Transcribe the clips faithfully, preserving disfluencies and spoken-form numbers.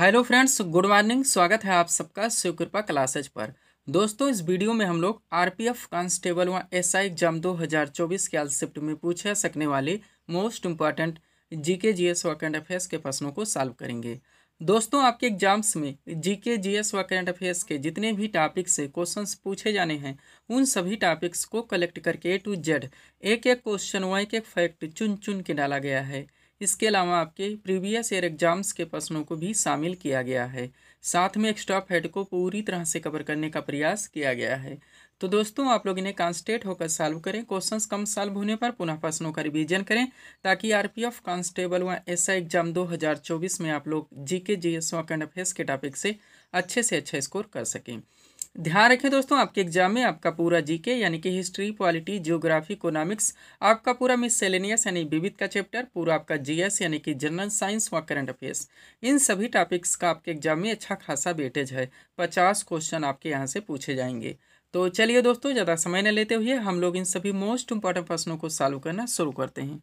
Hello friends, good morning. स्वागत है आप सबका शिव कृपा क्लासेज पर। दोस्तों, इस वीडियो में हम लोग आरपीएफ कांस्टेबल व एसआई एग्जाम दो हज़ार चौबीस के आज शिफ्ट में पूछे सकने वाले मोस्ट इम्पॉर्टेंट जीके जीएस व करंट अफेयर्स के प्रश्नों को सॉल्व करेंगे। दोस्तों, आपके एग्जाम्स में जीके जीएस व करंट अफेयर्स के जितने भी टॉपिक से क्वेश्चंस पूछे जाने हैं, उन सभी टॉपिक्स को कलेक्ट करके ए टू जेड, एक एक क्वेश्चन व एक एक फैक्ट चुन चुन के डाला गया है। इसके अलावा आपके प्रीवियस ईयर एग्जाम्स के प्रश्नों को भी शामिल किया गया है। साथ में एक्स्ट्रा फैक्ट को पूरी तरह से कवर करने का प्रयास किया गया है। तो दोस्तों, आप लोग इन्हें कॉन्सन्ट्रेट होकर सॉल्व करें। क्वेश्चंस कम सॉल्व होने पर पुनः प्रश्नों का रिवीजन करें, ताकि आरपीएफ कांस्टेबल व एसआई एग्जाम दो हज़ार चौबीस में आप लोग जीके जीएस व करंट अफेयर्स के टॉपिक से अच्छे से अच्छा स्कोर कर सकें। ध्यान रखें दोस्तों, आपके एग्जाम में आपका पूरा जीके यानी कि हिस्ट्री, पॉलिटी, ज्योग्राफी, इकोनॉमिक्स, आपका पूरा मिससेलेनियस यानी विविध का चैप्टर, पूरा आपका जीएस यानी कि जनरल साइंस व करंट अफेयर्स, इन सभी टॉपिक्स का आपके एग्जाम में अच्छा खासा वेटेज है। पचास क्वेश्चन आपके यहाँ से पूछे जाएंगे। तो चलिए दोस्तों, ज़्यादा समय न लेते हुए हम लोग इन सभी मोस्ट इम्पॉर्टेंट प्रश्नों को सॉल्व करना शुरू करते हैं।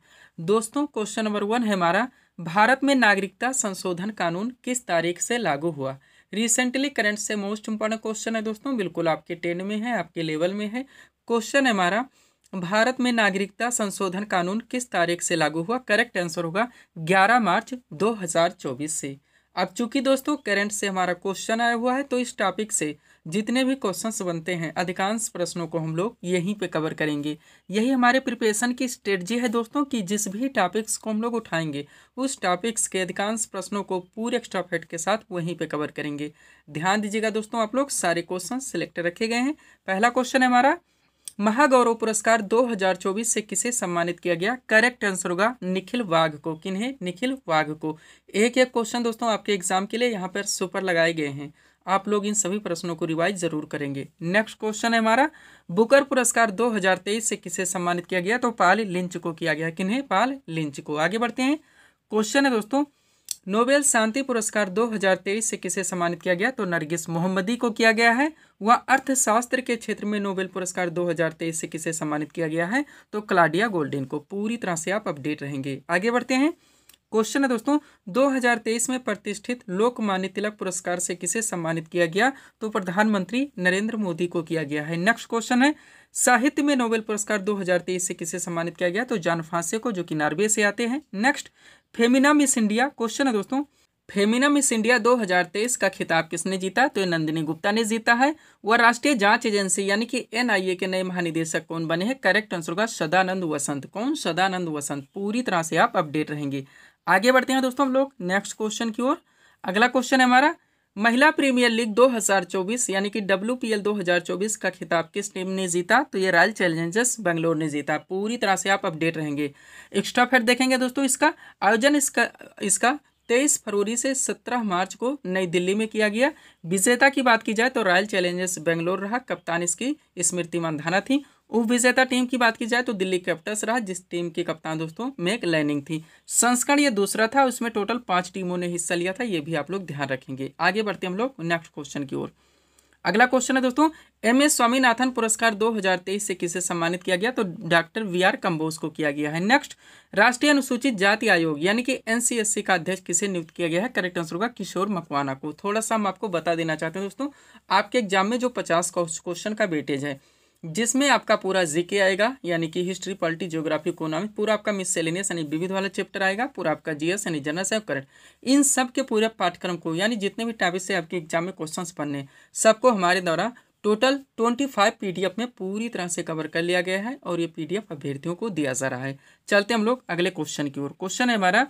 दोस्तों, क्वेश्चन नंबर वन है हमारा, भारत में नागरिकता संशोधन कानून किस तारीख से लागू हुआ? रिसेंटली करंट से मोस्ट इम्पॉर्टेंट क्वेश्चन है दोस्तों, बिल्कुल आपके टेन में है, आपके लेवल में है। क्वेश्चन है हमारा, भारत में नागरिकता संशोधन कानून किस तारीख से लागू हुआ? करेक्ट आंसर होगा ग्यारह मार्च दो हज़ार चौबीस से। अब चूंकि दोस्तों करंट से हमारा क्वेश्चन आया हुआ है, तो इस टॉपिक से जितने भी क्वेश्चंस बनते हैं, अधिकांश प्रश्नों को हम लोग यहीं पे कवर करेंगे। यही हमारे प्रिपरेशन की स्ट्रेटजी है दोस्तों, कि जिस भी टॉपिक्स को हम लोग उठाएंगे, उस टॉपिक्स के अधिकांश प्रश्नों को पूरे एक्स्ट्रा फैक्ट के साथ वहीं पे कवर करेंगे। ध्यान दीजिएगा दोस्तों, आप लोग सारे क्वेश्चन सिलेक्ट रखे गए हैं। पहला क्वेश्चन है हमारा, महागौरव पुरस्कार दो हज़ार चौबीस से किसे सम्मानित किया गया? करेक्ट आंसर होगा निखिल वाघ को। किन्हें? निखिल वाघ को। एक एक क्वेश्चन दोस्तों आपके एग्जाम के लिए यहाँ पर सुपर लगाए गए हैं। आप लोग इन सभी प्रश्नों को रिवाइज जरूर करेंगे। नेक्स्ट क्वेश्चन है हमारा, बुकर पुरस्कार दो हज़ार तेईस से किसे सम्मानित किया गया? तो पाल लिंच को किया गया। किन्हें? पाल लिंच को। आगे बढ़ते हैं। क्वेश्चन है दोस्तों, नोबेल शांति पुरस्कार दो हज़ार तेईस से किसे सम्मानित किया गया? तो नरगिस मोहम्मदी को किया गया है। वह अर्थशास्त्र के क्षेत्र में नोबेल पुरस्कार दो हज़ार तेईस से किसे सम्मानित किया गया है? तो क्लाडिया गोल्डेन को। पूरी तरह से आप अपडेट रहेंगे। आगे बढ़ते हैं। क्वेश्चन है दोस्तों, दो हज़ार तेईस में प्रतिष्ठित लोकमान्य तिलक पुरस्कार से किसे सम्मानित किया गया? तो प्रधानमंत्री नरेंद्र मोदी को किया गया है। नेक्स्ट क्वेश्चन है, साहित्य में नोबेल पुरस्कार दो हज़ार तेईस से किसे सम्मानित किया गया? तो जॉन फ्रांसे को, जो कि नॉर्वे से आते हैं। Next, Femina Miss India. Question है दोस्तों, फेमिना मिस इंडिया दो हज़ार तेईस का खिताब किसने जीता? तो नंदिनी गुप्ता ने जीता है। वह राष्ट्रीय जांच एजेंसी यानी कि एनआईए के नए महानिदेशक कौन बने हैं? करेक्ट आंसर होगा सदानंद वसंत। कौन? सदानंद वसंत। पूरी तरह से आप अपडेट रहेंगे। आगे बढ़ते हैं दोस्तों हम लोग नेक्स्ट क्वेश्चन की ओर। अगला क्वेश्चन है हमारा, महिला प्रीमियर लीग दो हज़ार चौबीस यानी कि डब्ल्यूपीएल दो हज़ार चौबीस का खिताब किस टीम ने जीता? तो ये रॉयल चैलेंजर्स बेंगलोर ने जीता। पूरी तरह से आप अपडेट रहेंगे। एक्स्ट्रा फैक्ट देखेंगे दोस्तों, इसका आयोजन इसका इसका तेईस फरवरी से सत्रह मार्च को नई दिल्ली में किया गया। विजेता की बात की जाए तो रॉयल चैलेंजर्स बेंगलोर रहा। कप्तान इसकी स्मृति मानधाना थी। उप विजेता टीम की बात की जाए तो दिल्ली कैपिटल्स रहा, जिस टीम के कप्तान दोस्तों मेक लैनिंग थी। संस्करण ये दूसरा था, उसमें टोटल पांच टीमों ने हिस्सा लिया था। ये भी आप लोग ध्यान रखेंगे। आगे बढ़ते हम लोग नेक्स्ट क्वेश्चन की ओर। अगला क्वेश्चन है दोस्तों, एम एस स्वामीनाथन पुरस्कार दो हज़ार तेईस से किसे सम्मानित किया गया? तो डॉक्टर वी आर कंबोज को किया गया है। नेक्स्ट, राष्ट्रीय अनुसूचित जाति आयोग यानी कि एनसीएससी का अध्यक्ष किसे नियुक्त किया गया है? करेक्ट आंसर होगा किशोर मकवाना को। थोड़ा सा हम आपको बता देना चाहते हैं दोस्तों, आपके एग्जाम में जो पचास क्वेश्चन का वेटेज है, जिसमें आपका पूरा जीके आएगा यानी कि हिस्ट्री, पॉलिटी, ज्योग्राफी, इकोनॉमिक्स, पूरा आपका मिससेलेनियस यानी विविध वाला चैप्टर आएगा, पूरा आपका जीएस यानी जनरल साइंस करंट, इन सब के पूरे पाठ्यक्रम को यानी जितने भी टॉपिक से आपके एग्जाम में क्वेश्चंस बनने, सबको हमारे द्वारा टोटल पच्चीस पीडीएफ में पूरी तरह से कवर कर लिया गया है और ये पीडीएफ अभ्यर्थियों को दिया जा रहा है। चलते हम लोग अगले क्वेश्चन की ओर। क्वेश्चन है हमारा,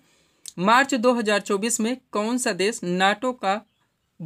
मार्च दो हजार चौबीस में कौन सा देश नाटो का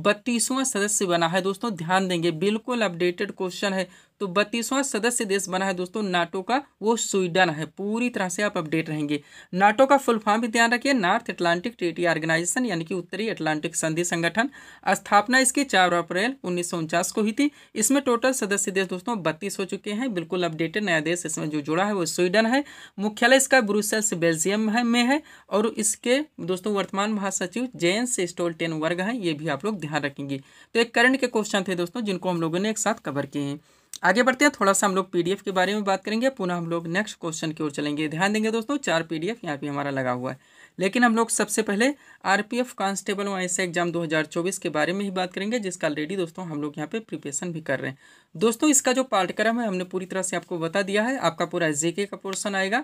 बत्तीसवां सदस्य बना है? दोस्तों ध्यान देंगे, बिल्कुल अपडेटेड क्वेश्चन है। तो बत्तीसवां सदस्य देश बना है दोस्तों नाटो का, वो स्वीडन है। पूरी तरह से आप अपडेट रहेंगे। नाटो का फुल फॉर्म भी ध्यान रखिए, नॉर्थ अटलांटिक ट्रीटी ऑर्गेनाइजेशन यानी कि उत्तरी अटलांटिक संधि संगठन। स्थापना इसकी चार अप्रैल उन्नीस सौ उनचास को हुई थी। इसमें टोटल सदस्य देश दोस्तों बत्तीस हो चुके हैं। बिल्कुल अपडेटेड नया देश इसमें जो जुड़ा है वो स्वीडन है। मुख्यालय इसका ब्रुसेल्स बेल्जियम है में है और इसके दोस्तों वर्तमान महासचिव जयंस स्टोल टेन वर्ग हैं। ये भी आप लोग ध्यान रखेंगे। तो एक करंट के क्वेश्चन थे दोस्तों, जिनको हम लोगों ने एक साथ कवर किए हैं। आगे बढ़ते हैं। थोड़ा सा हम लोग पीडीएफ के बारे में बात करेंगे, पुनः हम लोग नेक्स्ट क्वेश्चन की ओर चलेंगे। ध्यान देंगे दोस्तों, चार पीडीएफ यहाँ पे हमारा लगा हुआ है। लेकिन हम लोग सबसे पहले आरपीएफ कांस्टेबल वाइस एग्जाम दो हज़ार चौबीस के बारे में ही बात करेंगे, जिसका ऑलरेडी दोस्तों हम लोग यहाँ पे प्रिपरेशन भी कर रहे हैं। दोस्तों इसका जो पाठ्यक्रम है हमने पूरी तरह से आपको बता दिया है। आपका पूरा जीके का पोर्शन आएगा,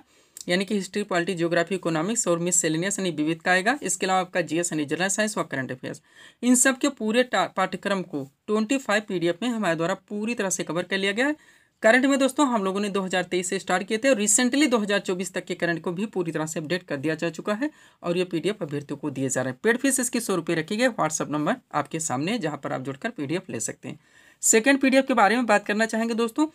यानी कि हिस्ट्री, पॉलिटी, ज्योग्राफी, इकोनॉमिक्स और मिससेलेनियस यानी विविध का आएगा। इसके अलावा आपका जीएस यानी जनरल साइंस व करंट अफेयर्स। इन सब के पूरे पाठ्यक्रम को पच्चीस पीडीएफ में हमारे द्वारा पूरी तरह से कवर कर लिया गया है। करंट में दोस्तों हम लोगों ने दो हज़ार तेईस से स्टार्ट किए थे और रिसेंटली दो हज़ार चौबीस तक के करंट को भी पूरी तरह से अपडेट कर दिया जा चुका है और ये पीडीएफ अभ्यर्थियों को दिए जा रहे हैं। पेड फीस इसकी सौ रुपये रखी गई। व्हाट्सअप नंबर आपके सामने है जहाँ पर आप जुड़कर पीडीएफ ले सकते हैं। सेकेंड पीडीएफ के बारे में बात करना चाहेंगे दोस्तों,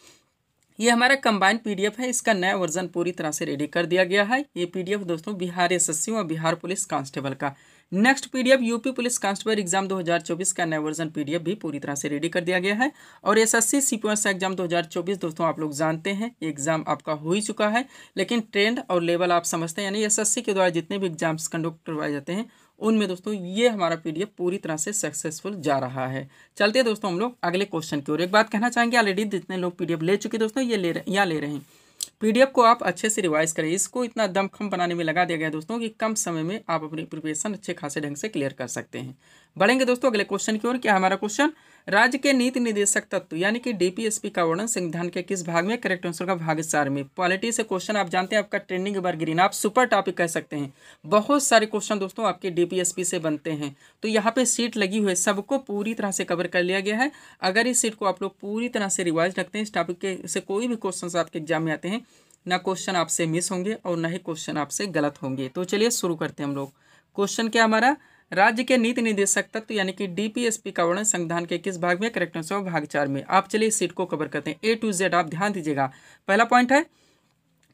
ये हमारा कंबाइंड पीडीएफ है। इसका नया वर्जन पूरी तरह से रेडी कर दिया गया है। ये पीडीएफ दोस्तों बिहार एसएससी और बिहार पुलिस कांस्टेबल का। Next PDF UP police constable exam दो हज़ार चौबीस का नया वर्जन पीडीएफ भी पूरी तरह से रेडी कर दिया गया है। और एसएससी सीपीएस एग्जाम दो हज़ार चौबीस दोस्तों आप लोग जानते हैं एग्जाम आपका हो ही चुका है, लेकिन ट्रेंड और लेवल आप समझते हैं, यानी एसएससी के द्वारा जितने भी एग्जाम्स कंडक्ट करवाए जाते हैं उनमें दोस्तों ये हमारा पीडीएफ पूरी तरह से सक्सेसफुल जा रहा है। चलते हैं दोस्तों हम लोग अगले क्वेश्चन की ओर। एक बात कहना चाहेंगे, ऑलरेडी जितने लोग पीडीएफ ले चुके दोस्तों ये ले रहे या ले रहे हैं, पीडीएफ को आप अच्छे से रिवाइज करें। इसको इतना दमखम बनाने में लगा दिया गया दोस्तों कि कम समय में आप अपनी प्रिपरेशन अच्छे खासे ढंग से क्लियर कर सकते हैं। बढ़ेंगे दोस्तों अगले क्वेश्चन की ओर। क्या हमारा क्वेश्चन, राज्य के नीति निदेशक तत्व यानी कि डीपीएसपी का वर्णन संविधान के किस भाग में? करेक्ट आंसर का भाग चार में। पॉलिटी से क्वेश्चन आप जानते हैं, आपका ट्रेंडिंग बार ग्रीन, आप सुपर टॉपिक कह सकते हैं। बहुत सारे क्वेश्चन दोस्तों आपके डीपीएसपी से बनते हैं, तो यहाँ पे सीट लगी हुई है, सबको पूरी तरह से कवर कर लिया गया है। अगर इस सीट को आप लोग पूरी तरह से रिवाइज रखते हैं, इस टॉपिक के से कोई भी क्वेश्चन आपके एग्जाम में आते हैं, ना क्वेश्चन आपसे मिस होंगे और ना ही क्वेश्चन आपसे गलत होंगे। तो चलिए शुरू करते हैं हम लोग। क्वेश्चन क्या हमारा, राज्य के नीति निदेशक तत्व यानी कि डीपीएसपी का वर्णन संविधान के किस भाग में? करेक्ट आंसर भाग चार में। आप चलिए इस सीट को कवर करते हैं ए टू जेड। आप ध्यान दीजिएगा, पहला पॉइंट है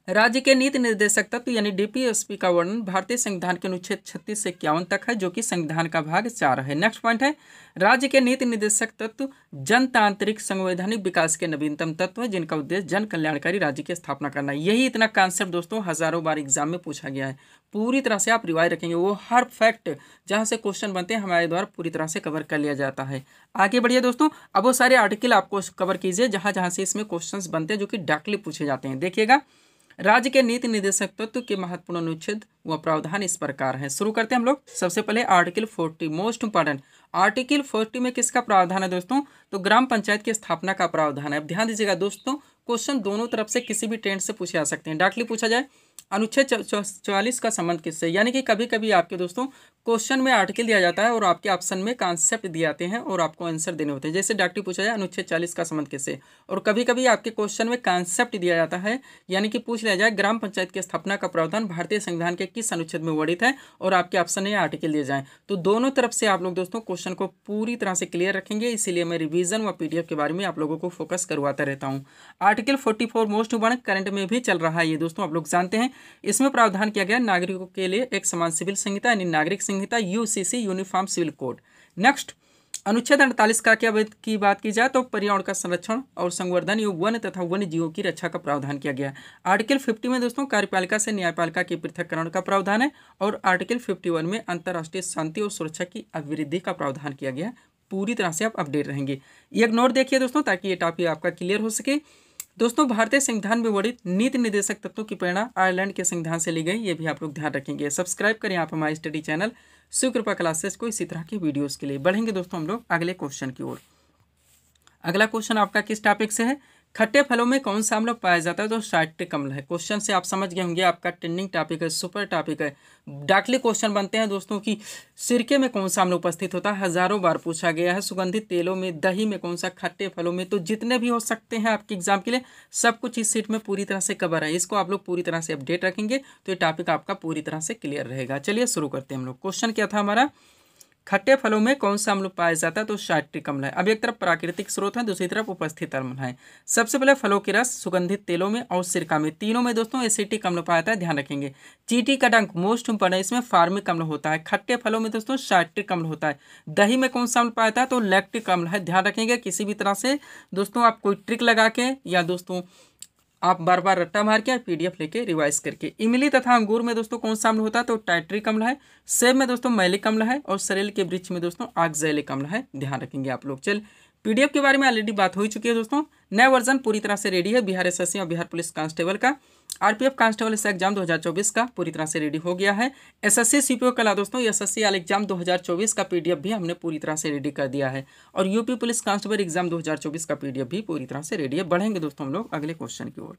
राज्य के नीति निर्देशक तत्व यानी डीपीएसपी का वर्णन भारतीय संविधान के अनुच्छेद छत्तीस से इक्यावन तक है, जो कि संविधान का भाग चार है। नेक्स्ट पॉइंट है राज्य के नीति निर्देशक तत्व जनतांत्रिक संवैधानिक विकास के नवीनतम तत्व है, जिनका उद्देश्य जन कल्याणकारी राज्य की स्थापना करना है। यही इतना कॉन्सेप्ट दोस्तों हजारों बार एग्जाम में पूछा गया है। पूरी तरह से आप रिवाइज रखेंगे, वो हर फैक्ट जहाँ से क्वेश्चन बनते हैं हमारे द्वारा पूरी तरह से कवर कर लिया जाता है। आगे बढ़िए दोस्तों, अब वो सारे आर्टिकल आपको कवर कीजिए जहाँ जहाँ से इसमें क्वेश्चन बनते हैं जो कि डायरेक्टली पूछे जाते हैं। देखिएगा, राज्य के नीति निदेशक तत्व के महत्वपूर्ण अनुच्छेद व प्रावधान इस प्रकार हैं। शुरू करते हैं हम लोग। सबसे पहले आर्टिकल चालीस, मोस्ट इंपॉर्टेंट। आर्टिकल चालीस में किसका प्रावधान है दोस्तों? तो ग्राम पंचायत की स्थापना का प्रावधान है। अब ध्यान दीजिएगा दोस्तों, क्वेश्चन दोनों तरफ से किसी भी ट्रेंड से पूछे जा सकते हैं। डायरेक्टली पूछा जाए अनुच्छेद चौवालीस का संबंध किससे, यानी कि कभी कभी आपके दोस्तों क्वेश्चन में आर्टिकल दिया जाता है और आपके ऑप्शन में कॉन्सेप्ट दिए जाते हैं और आपको आंसर देने होते हैं। जैसे डायरेक्टली पूछा जाए अनुच्छेद चालीस का संबंध किससे, और कभी कभी आपके क्वेश्चन में कॉन्सेप्ट दिया जाता है, यानी कि पूछ लिया जाए ग्राम पंचायत की स्थापना का प्रावधान भारतीय संविधान के किस अनुच्छेद में वर्णित है, और आपके ऑप्शन में आर्टिकल दिए जाएँ। तो दोनों तरफ से आप लोग दोस्तों क्वेश्चन को पूरी तरह से क्लियर रखेंगे, इसीलिए मैं रिविजन व पीडीएफ के बारे में आप लोगों को फोकस करवाता रहता हूँ। Article forty four most important, current में भी चल रहा है ये दोस्तों, आप लोग जानते हैं। इसमें प्रावधान किया गया नागरिकों के लिए एक समान सिविल संहिता यानी नागरिक संहिता, UCC uniform civil code. Next अनुच्छेद अड़तालीस का क्या की बात की जाए तो पर्यावरण का संरक्षण और संवर्धन एवं वन तथा वन जीवों की रक्षा का प्रावधान किया गया है। आर्टिकल पचास में दोस्तों कार्यपालिका से न्यायपालिका के पृथककरण का प्रावधान है, और आर्टिकल इक्यावन में अंतर्राष्ट्रीय शांति और सुरक्षा की अभिवृद्धि का प्रावधान किया गया है। पूरी तरह से आप अपडेट रहेंगे। एक नोट देखिए दोस्तों, ताकि ये टॉपिक आपका क्लियर हो सके। दोस्तों भारतीय संविधान में वर्णित नीति निर्देशक तत्वों की प्रेरणा आयरलैंड के संविधान से ली गई, ये भी आप लोग ध्यान रखेंगे। सब्सक्राइब करें आप हमारे स्टडी चैनल शिव कृपा क्लासेज को इसी तरह के वीडियोस के लिए। बढ़ेंगे दोस्तों हम लोग अगले क्वेश्चन की ओर। अगला क्वेश्चन आपका किस टॉपिक से है? खट्टे फलों में कौन सा अम्ल पाया जाता है? तो साइट्रिक अम्ल है। क्वेश्चन से आप समझ गए होंगे, आपका ट्रेंडिंग टॉपिक है, सुपर टॉपिक है। डायरेक्टली क्वेश्चन बनते हैं दोस्तों कि सिरके में कौन सा अम्ल उपस्थित होता है, हजारों बार पूछा गया है। सुगंधित तेलों में, दही में कौन सा, खट्टे फलों में, तो जितने भी हो सकते हैं आपके एग्जाम के लिए सब कुछ इस सीट में पूरी तरह से कवर है। इसको आप लोग पूरी तरह से अपडेट रखेंगे तो ये टॉपिक आपका पूरी तरह से क्लियर रहेगा। चलिए शुरू करते हैं हम लोग। क्वेश्चन क्या था हमारा, खट्टे फलों में कौन सा अम्ल पाया जाता है? तो साइट्रिक अम्ल है। अब एक तरफ प्राकृतिक स्रोत है, दूसरी तरफ उपस्थित अम्ल है। सबसे पहले फलों के रस, सुगंधित तेलों में और सिरका में, तीनों में दोस्तों एसिटिक अम्ल पाया जाता है, ध्यान रखेंगे। चीटी का डंक मोस्ट इंपॉर्टेंट, इसमें फार्मिक अम्ल होता है। खट्टे फलों में दोस्तों साइट्रिक अम्ल होता है। दही में कौन सा अम्ल पाया जाता है? तो लैक्टिक अम्ल है। ध्यान रखेंगे, किसी भी तरह से दोस्तों आप कोई ट्रिक लगा के या दोस्तों आप बार बार रट्टा मार के पीडीएफ लेके रिवाइज करके। इमली तथा अंगूर में दोस्तों कौन सा अम्ल होता है? तो टाइट्रिक अम्ल है। सेब में दोस्तों मैलिक अम्ल है, और सरेल के वृक्ष में दोस्तों आक्सैलिक अम्ल है, ध्यान रखेंगे आप लोग। चल पीडीएफ के बारे में ऑलरेडी बात हो चुकी है दोस्तों। नया वर्जन पूरी तरह से रेडी है बिहार एसएससी और बिहार पुलिस कांस्टेबल का। आरपीएफ कांस्टेबल इसका एग्जाम दो हज़ार चौबीस का पूरी तरह से रेडी हो गया है। एसएससी सीपीओ कला दोस्तों एसएससी वाला एग्जाम दो हज़ार चौबीस का पीडीएफ भी हमने पूरी तरह से रेडी कर दिया है और यूपी पुलिस कांस्टेबल एग्जाम दो हज़ार चौबीस का पीडीएफ भी पूरी तरह से रेडी है। बढ़ेंगे दोस्तों हम लोग अगले क्वेश्चन की ओर।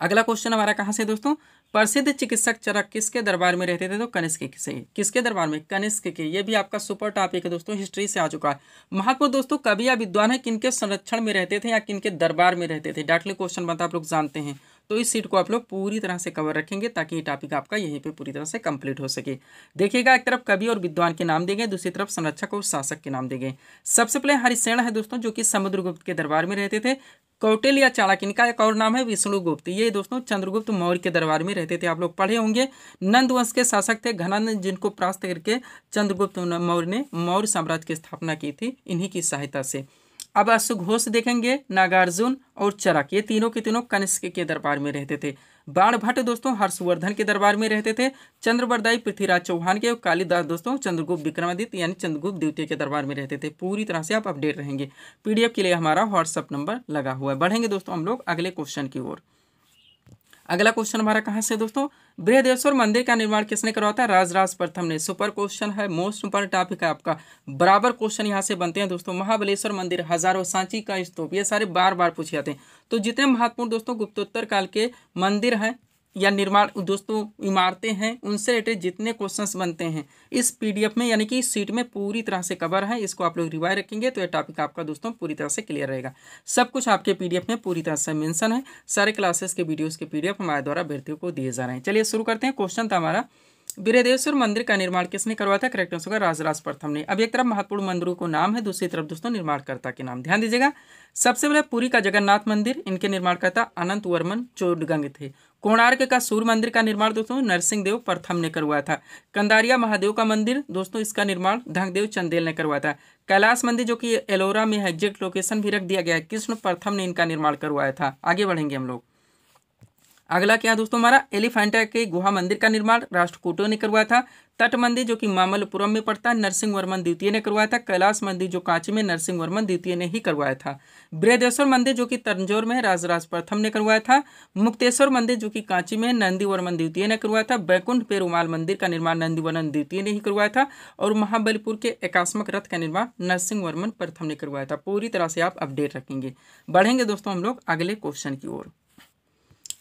अगला क्वेश्चन हमारा कहाँ से दोस्तों, प्रसिद्ध चिकित्सक चरक किसके दरबार में रहते थे तो कनिष्क के। किसके दरबार में, कनिष्क के। ये भी आपका सुपर टॉपिक है दोस्तों, हिस्ट्री से आ चुका है। महात्मा दोस्तों कवि या विद्वान है किनके संरक्षण में रहते थे या किनके दरबार में रहते थे, डायरेक्टली क्वेश्चन बनता आप लोग जानते हैं। तो इस सीट को आप लोग पूरी तरह से कवर रखेंगे ताकि ये टॉपिक आपका यहीं पे पूरी तरह से कंप्लीट हो सके। देखिएगा एक तरफ कवि और विद्वान के नाम देंगे, दूसरी तरफ संरक्षक और शासक के नाम देंगे। सबसे पहले हरिषेण है दोस्तों जो कि समुद्रगुप्त के दरबार में रहते थे। कौटिल्य या चाणक्य, इनका एक और नाम है विष्णुगुप्त, ये दोस्तों चंद्रगुप्त मौर्य के दरबार में रहते थे, आप लोग पढ़े होंगे। नंद वंश के शासक थे घनानंद जिनको परास्त करके चंद्रगुप्त मौर्य ने मौर्य साम्राज्य की स्थापना की थी, इन्हीं की सहायता से। अब अश्वघोष देखेंगे, नागार्जुन और चरक, ये तीनों के तीनों कनिष्क के दरबार में रहते थे। बाणभट्ट दोस्तों हर्षवर्धन के दरबार में रहते थे। चंद्रवरदाई पृथ्वीराज चौहान के और कालिदास दोस्तों चंद्रगुप्त विक्रमादित्य यानी चंद्रगुप्त द्वितीय के दरबार में रहते थे। पूरी तरह से आप अपडेट रहेंगे। पीडीएफ के लिए हमारा व्हाट्सअप नंबर लगा हुआ है। बढ़ेंगे दोस्तों हम लोग अगले क्वेश्चन की ओर। अगला क्वेश्चन हमारा कहाँ से दोस्तों, बृहदेश्वर मंदिर का निर्माण किसने करवाया था, राजराज प्रथम ने। सुपर क्वेश्चन है, मोस्ट इंपोर्टेंट टॉपिक है आपका, बराबर क्वेश्चन यहाँ से बनते हैं दोस्तों। महाबलेश्वर मंदिर, हजारों सांची का स्तूप, ये सारे बार बार पूछे जाते हैं। तो जितने महत्वपूर्ण दोस्तों गुप्तोत्तर काल के मंदिर हैं या निर्माण दोस्तों इमारतें हैं उनसे रिलेटेड जितने क्वेश्चंस बनते हैं इस पीडीएफ में यानी कि इस सीट में पूरी तरह से कवर है। इसको आप लोग रिवाइज रखेंगे तो ये टॉपिक आपका दोस्तों पूरी तरह से क्लियर रहेगा। सब कुछ आपके पीडीएफ में पूरी तरह से मेंशन है। सारे क्लासेस के वीडियोज़ के पीडीएफ हमारे द्वारा अभ्यर्थियों को दिए जा रहे हैं। चलिए शुरू करते हैं। क्वेश्चन था हमारा बृहदेश्वर मंदिर का निर्माण किसने करवाया था, करेक्ट आंसर होगा राजराज प्रथम ने। अब एक तरफ महत्वपूर्ण मंदिरों को नाम है, दूसरी तरफ दोस्तों निर्माणकर्ता के नाम, ध्यान दीजिएगा। सबसे पहले पुरी का जगन्नाथ मंदिर, इनके निर्माणकर्ता अनंत वर्मन चोडगंग थे। कोणार्क का सूर्य मंदिर का निर्माण दोस्तों नरसिंह देव प्रथम ने करवाया था। कंदारिया महादेव का मंदिर दोस्तों इसका निर्माण धंगदेव चंदेल ने करवाया था। कैलाश मंदिर जो कि एलोरा में है, एग्जैक्ट लोकेशन भी रख दिया गया है, कृष्ण प्रथम ने इनका निर्माण करवाया था। आगे बढ़ेंगे हम लोग। अगला क्या दोस्तों हमारा, एलिफेंटा के गुहा मंदिर का निर्माण राष्ट्रकूटो ने करवाया था। तट मंदिर जो कि मामल्लपुरम में पड़ता है, नरसिंह वर्मन द्वितीय ने करवाया था। कैलाश मंदिर जो कांची में, नरसिंह वर्मन द्वितीय ने ही करवाया था। बृहदेश्वर मंदिर जो कि तंजौर में, राजराज प्रथम ने करवाया था। मुक्तेश्वर मंदिर जो कि कांची में, नंदीवर्मन द्वितीय ने करवाया था। बैकुंठ पेरुमाल मंदिर का निर्माण नंदीवर्मन द्वितीय ने ही करवाया था। और महाबलीपुर के एकास्मक रथ का निर्माण नरसिंह वर्मन प्रथम ने करवाया था। पूरी तरह से आप अपडेट रखेंगे। बढ़ेंगे दोस्तों हम लोग अगले क्वेश्चन की ओर।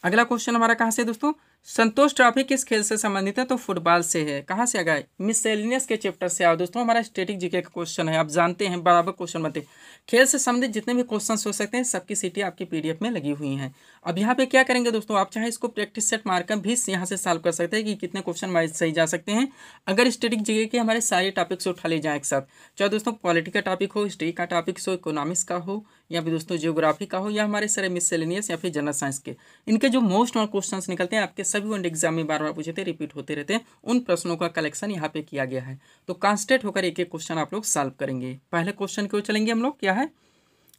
अगला क्वेश्चन हमारा कहाँ से दोस्तों, संतोष ट्रॉफी किस खेल से संबंधित है तो फुटबॉल से है। कहाँ से आ गए, मिसलेनियस के चैप्टर से आओ दोस्तों, हमारा स्टैटिक जीके का क्वेश्चन है, आप जानते हैं बराबर क्वेश्चन बनते हैं। खेल से संबंधित जितने भी क्वेश्चन हो सकते हैं सबकी सीटें आपकी पीडीएफ में लगी हुई हैं। अब यहाँ पे क्या करेंगे दोस्तों, आप चाहे इसको प्रैक्टिस सेट मार्कर भी यहाँ से सॉल्व कर सकते हैं कि कितने क्वेश्चन वाइज सही जा सकते हैं। अगर स्टैटिक जीके के हमारे सारे टॉपिक्स उठा ले जाएँ एक साथ, चाहे दोस्तों पॉलिटी का टॉपिक हो, हिस्ट्री का टॉपिक्स हो, इकोनॉमिक्स का हो, या फिर दोस्तों ज्योग्राफी का हो, या हमारे सारे मिसलेनियस या फिर जनरल साइंस के, इनके जो मोस्ट नॉन क्वेश्चन निकलते हैं आपके सभी वन एग्जाम में बार बार पूछे थे, रिपीट होते रहते हैं, उन प्रश्नों का कलेक्शन यहाँ पे किया गया है। तो कॉन्सेंट्रेट होकर एक एक क्वेश्चन आप लोग सॉल्व करेंगे। पहले क्वेश्चन की ओर चलेंगे हम लोग। क्या है,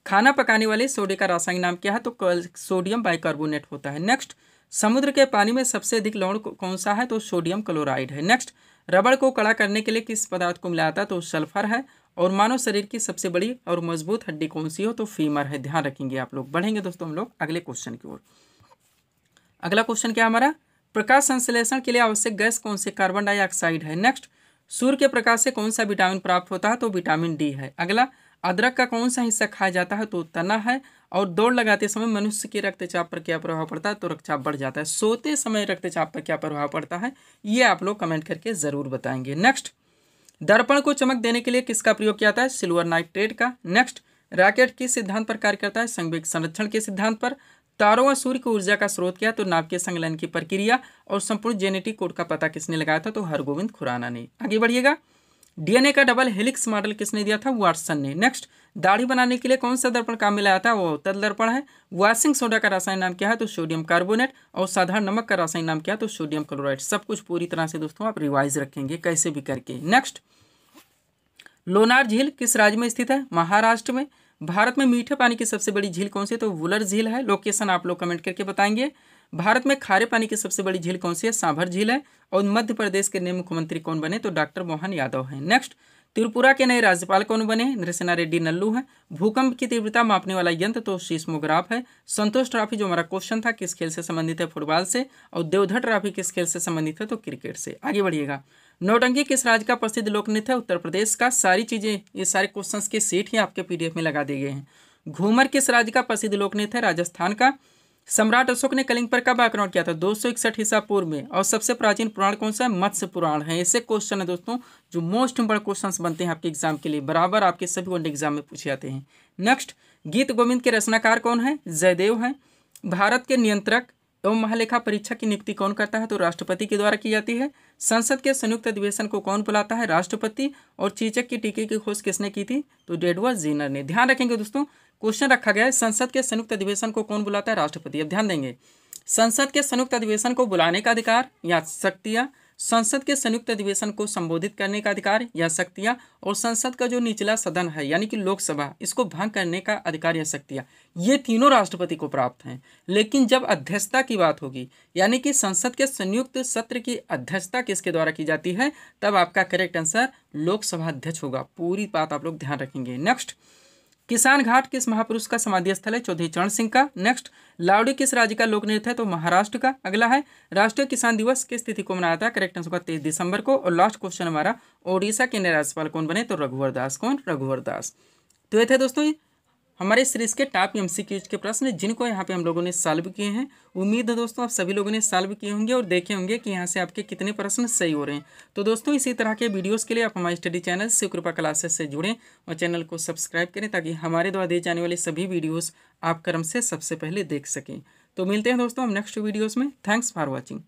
खाना पकाने वाले सोडे का रासायनिक नाम क्या है तो सोडियम बाइकार्बोनेट होता है। नेक्स्ट, समुद्र के पानी में सबसे अधिक लवण कौन सा है तो सोडियम क्लोराइड है। नेक्स्ट, रबड़ को कड़ा करने के लिए किस पदार्थ को मिलाया जाता है तो सल्फर है। और मानव शरीर की सबसे बड़ी और मजबूत हड्डी कौन सी हो तो फीमर है। ध्यान रखेंगे आप लोग। बढ़ेंगे दोस्तों हम लोग अगले क्वेश्चन की ओर। अगला क्वेश्चन क्या हमारा, प्रकाश संश्लेषण के लिए आवश्यक गैस कौन से कार्बन डाइऑक्साइड है। नेक्स्ट, सूर्य के प्रकाश से कौन सा विटामिन प्राप्त होता है तो विटामिन डी है। अगला, अदरक का कौन सा हिस्सा खाया जाता है तो तना है। और दौड़ लगाते समय मनुष्य के रक्तचाप पर क्या प्रभाव पड़ता है तो रक्तचाप बढ़ जाता है। सोते समय रक्तचाप पर क्या प्रभाव पड़ता है ये आप लोग कमेंट करके ज़रूर बताएंगे। नेक्स्ट, दर्पण को चमक देने के लिए किसका प्रयोग किया जाता है, सिल्वर नाइट्रेट का। नेक्स्ट, रॉकेट किस सिद्धांत पर कार्य करता है, संवेग संरक्षण के सिद्धांत पर। तारों व सूर्य की ऊर्जा का स्रोत क्या तो नाभिकीय संलयन की प्रक्रिया। और संपूर्ण जेनेटिक कोड का पता किसने लगाया था तो हरगोविंद खुराना ने। आगे बढ़िएगा, डीएनए का डबल हेलिक्स मॉडल किसने दिया था, वाटसन ने। नेक्स्ट, दाढ़ी बनाने के लिए कौन सा दर्पण काम में लाया था वो अवतल दर्पण है। वॉशिंग सोडा का रासायनिक नाम क्या है तो सोडियम कार्बोनेट। और साधारण नमक का रासायनिक नाम क्या है तो सोडियम क्लोराइड। सब कुछ पूरी तरह से दोस्तों आप रिवाइज रखेंगे कैसे भी करके। नेक्स्ट, लोनार झील किस राज्य में स्थित है, महाराष्ट्र में। भारत में मीठे पानी की सबसे बड़ी झील कौन सी है तो वुलर झील है। लोकेशन आप लोग कमेंट करके बताएंगे। भारत में खारे पानी की सबसे बड़ी झील कौन सी है, सांभर झील है। और मध्य प्रदेश के नए मुख्यमंत्री कौन बने तो डॉक्टर मोहन यादव हैं। नेक्स्ट, त्रिपुरा के नए राज्यपाल कौन बने? नृसिन्हा रेड्डी नल्लू हैं। भूकंप की तीव्रता मापने वाला यंत्र तो सीस्मोग्राफ है। संतोष ट्रॉफी जो हमारा क्वेश्चन था किस खेल से संबंधित है? फुटबॉल से। और देवधर ट्रॉफी किस खेल से संबंधित है? तो क्रिकेट से। आगे बढ़िएगा। नौटंकी किस राज्य का प्रसिद्ध लोकनृत्य है? उत्तर प्रदेश का। सारी चीजें, ये सारे क्वेश्चन के सेट ही आपके पीडीएफ में लगा दिए गए हैं। घूमर किस राज्य का प्रसिद्ध लोकनृत्य है? राजस्थान का। सम्राट अशोक ने कलिंग पर कब आक्रमण किया था? दो सौ इकसठ ईसा पूर्व में। और सबसे प्राचीन पुराण कौन सा है? मत्स्य पुराण है। ऐसे क्वेश्चन है दोस्तों जो मोस्ट इंपोर्टेंट क्वेश्चंस बनते हैं आपके एग्जाम के लिए, बराबर आपके सभी वनडे एग्जाम में पूछे जाते हैं। नेक्स्ट, गीत गोविंद के रचनाकार कौन है? जयदेव है। भारत के नियंत्रक एवं महालेखा परीक्षक की नियुक्ति कौन करता है? तो राष्ट्रपति के द्वारा की जाती है। संसद के संयुक्त अधिवेशन को कौन बुलाता है? राष्ट्रपति। और चेचक की टीके की खोज किसने की थी? तो एडवर्ड जेनर ने। ध्यान रखेंगे दोस्तों, क्वेश्चन रखा गया है संसद के संयुक्त अधिवेशन को कौन बुलाता है? राष्ट्रपति। अब ध्यान देंगे, संसद के संयुक्त अधिवेशन को बुलाने का अधिकार या शक्तियाँ, संसद के संयुक्त अधिवेशन को संबोधित करने का अधिकार या शक्तियाँ, और संसद का जो निचला सदन है यानी कि लोकसभा, इसको भंग करने का अधिकार या शक्तियाँ, ये तीनों राष्ट्रपति को प्राप्त हैं। लेकिन जब अध्यक्षता की बात होगी यानी कि संसद के संयुक्त सत्र की अध्यक्षता किसके द्वारा की जाती है, तब आपका करेक्ट आंसर लोकसभा अध्यक्ष होगा। पूरी बात आप लोग ध्यान रखेंगे। नेक्स्ट, किसान घाट किस महापुरुष का समाधि स्थल है? चौधरी चरण सिंह का। नेक्स्ट, लावड़ी किस राज्य का लोकनृत्य है? तो महाराष्ट्र का। अगला है, राष्ट्रीय किसान दिवस किस तिथि को मनाया था? करेक्ट आंसर होगा तेईस दिसंबर को। और लास्ट क्वेश्चन हमारा, ओडिशा के नए राज्यपाल कौन बने? तो रघुवर दास। कौन? रघुवर दास। तो ये थे दोस्तों हमारे सीरीज के टॉप एमसीक्यूज के प्रश्न, जिनको यहाँ पे हम लोगों ने सॉल्व किए हैं। उम्मीद है दोस्तों आप सभी लोगों ने सॉल्व किए होंगे और देखे होंगे कि यहाँ से आपके कितने प्रश्न सही हो रहे हैं। तो दोस्तों इसी तरह के वीडियोस के लिए आप हमारे स्टडी चैनल शिव कृपा क्लासेज से जुड़ें और चैनल को सब्सक्राइब करें, ताकि हमारे द्वारा दिए जाने वाले सभी वीडियोज़ आप क्रम से सबसे पहले देख सकें। तो मिलते हैं दोस्तों हम नेक्स्ट वीडियोज़ में। Thanks for watching.